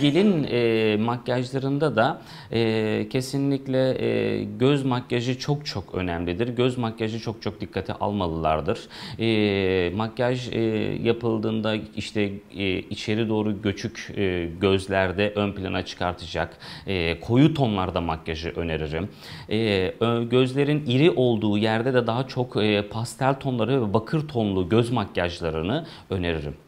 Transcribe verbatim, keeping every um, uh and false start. Gelin e, makyajlarında da e, kesinlikle e, göz makyajı çok çok önemlidir. Göz makyajı çok çok dikkate almalılardır. E, makyaj e, yapıldığında işte e, içeri doğru göçük e, gözlerde ön plana çıkartacak. E, koyu tonlarda makyajı öneririm. E, gözlerin iri olduğu yerde de daha çok e, pastel tonları ve bakır tonlu göz makyajlarını öneririm.